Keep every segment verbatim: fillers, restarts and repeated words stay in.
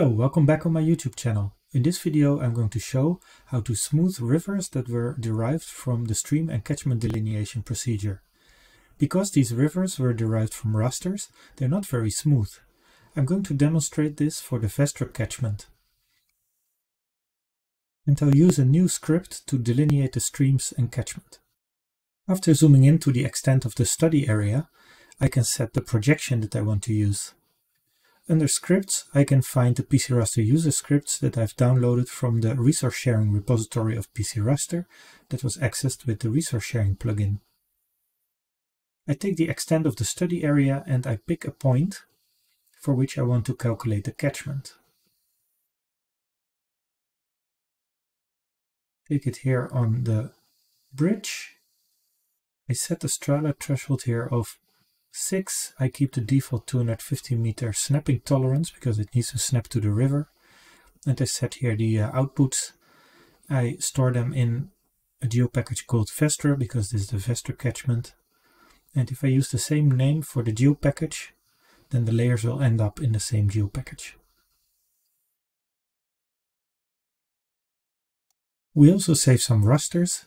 Hello, welcome back on my YouTube channel. In this video I'm going to show how to smooth rivers that were derived from the stream and catchment delineation procedure. Because these rivers were derived from rasters, they're not very smooth. I'm going to demonstrate this for the Vestrup catchment. And I'll use a new script to delineate the streams and catchment. After zooming in to the extent of the study area, I can set the projection that I want to use. Under scripts, I can find the P C Raster user scripts that I've downloaded from the resource sharing repository of P C Raster that was accessed with the resource sharing plugin. I take the extent of the study area and I pick a point for which I want to calculate the catchment. Take it here on the bridge. I set the Strahler threshold here of six, I keep the default two hundred fifty meter snapping tolerance because it needs to snap to the river, and I set here the uh, outputs. I store them in a geopackage called Vestor because this is the Vestor catchment, and if I use the same name for the geopackage, then the layers will end up in the same geopackage. We also save some rasters,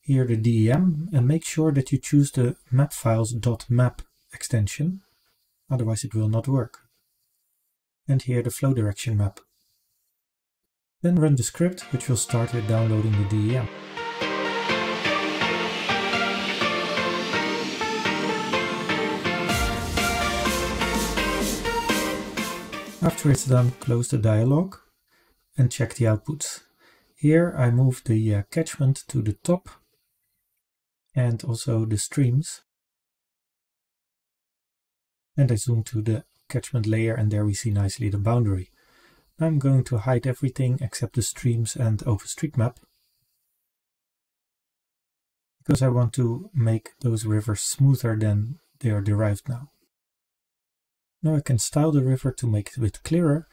here the D E M, and make sure that you choose the mapfiles.map extension, otherwise it will not work. And here the flow direction map. Then run the script, which will start with downloading the D E M. After it's done, close the dialog and check the outputs. Here I move the uh, catchment to the top and also the streams. And I zoom to the catchment layer, and there we see nicely the boundary. I'm going to hide everything except the streams and OpenStreetMap, because I want to make those rivers smoother than they are derived now. Now I can style the river to make it a bit clearer,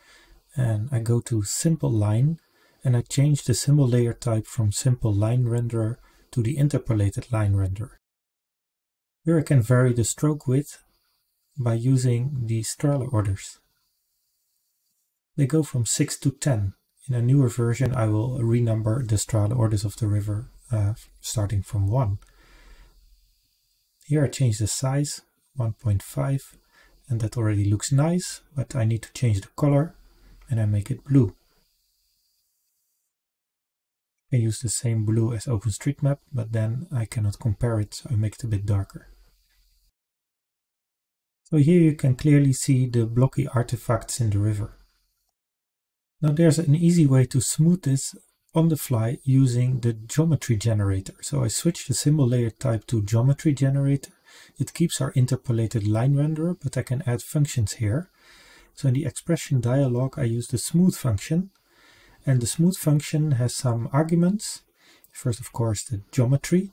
and I go to Simple Line, and I change the symbol layer type from Simple Line Renderer to the Interpolated Line Renderer. Here I can vary the stroke width by using the Strahler orders. They go from six to ten. In a newer version I will renumber the Strahler orders of the river uh, starting from one. Here I change the size, one point five, and that already looks nice, but I need to change the color, and I make it blue. I use the same blue as OpenStreetMap, but then I cannot compare it, so I make it a bit darker. So here you can clearly see the blocky artifacts in the river. Now there's an easy way to smooth this on the fly using the geometry generator. So I switch the symbol layer type to geometry generator. It keeps our interpolated line renderer, but I can add functions here. So in the expression dialog I use the smooth function. And the smooth function has some arguments. First, of course, the geometry,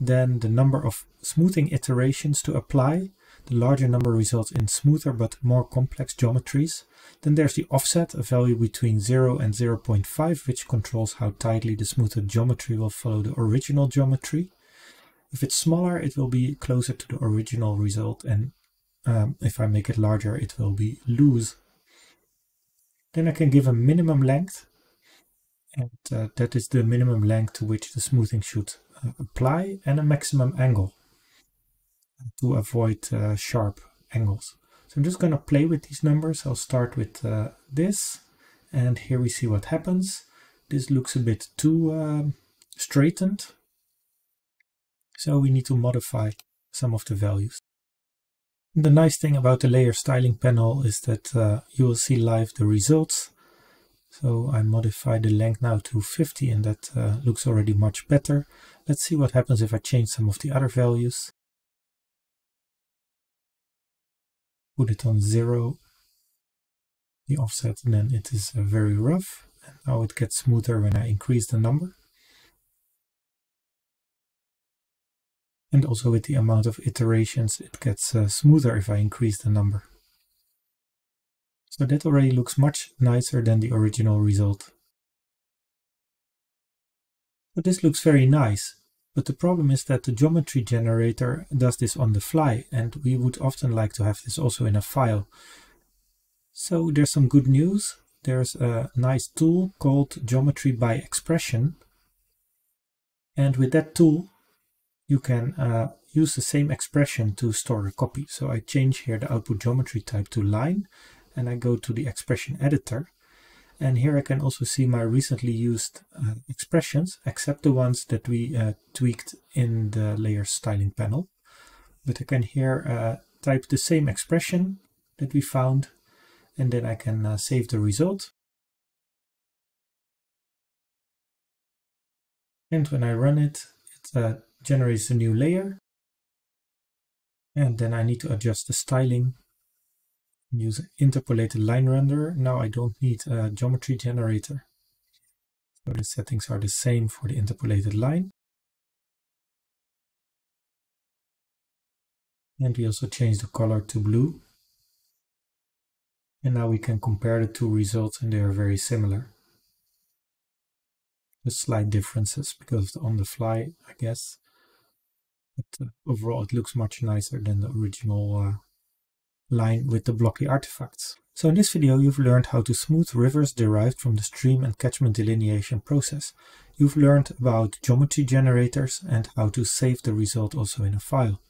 then the number of smoothing iterations to apply. The larger number results in smoother but more complex geometries. Then there's the offset, a value between zero and zero point five, which controls how tightly the smoothed geometry will follow the original geometry. If it's smaller, it will be closer to the original result, and um, if I make it larger, it will be loose. Then I can give a minimum length, and uh, that is the minimum length to which the smoothing should uh, apply, and a maximum angle to avoid uh, sharp angles. So I'm just going to play with these numbers. I'll start with uh, this, and here we see what happens. This looks a bit too um, straightened, so we need to modify some of the values. The nice thing about the layer styling panel is that uh, you will see live the results. So I modify the length now to fifty, and that uh, looks already much better. Let's see what happens if I change some of the other values. Put it on zero, the offset, and then it is uh, very rough. And now it gets smoother when I increase the number. And also with the amount of iterations it gets uh, smoother if I increase the number. So that already looks much nicer than the original result. But this looks very nice, but the problem is that the geometry generator does this on the fly, and we would often like to have this also in a file. So there's some good news. there's a nice tool called Geometry by Expression. And with that tool, you can uh, use the same expression to store a copy. So I change here the output geometry type to line, and I go to the expression editor. And here I can also see my recently used uh, expressions, except the ones that we uh, tweaked in the layer styling panel. But I can here uh, type the same expression that we found, and then I can uh, save the result. And when I run it, it uh, generates a new layer. And then I need to adjust the styling. Use interpolated line renderer. Now I don't need a geometry generator. So the settings are the same for the interpolated line. And we also change the color to blue. And now we can compare the two results, and they are very similar. Just slight differences because of the on the fly, I guess. But uh, overall it looks much nicer than the original uh, line with the blocky artifacts. So in this video you've learned how to smooth rivers derived from the stream and catchment delineation process. You've learned about geometry generators and how to save the result also in a file.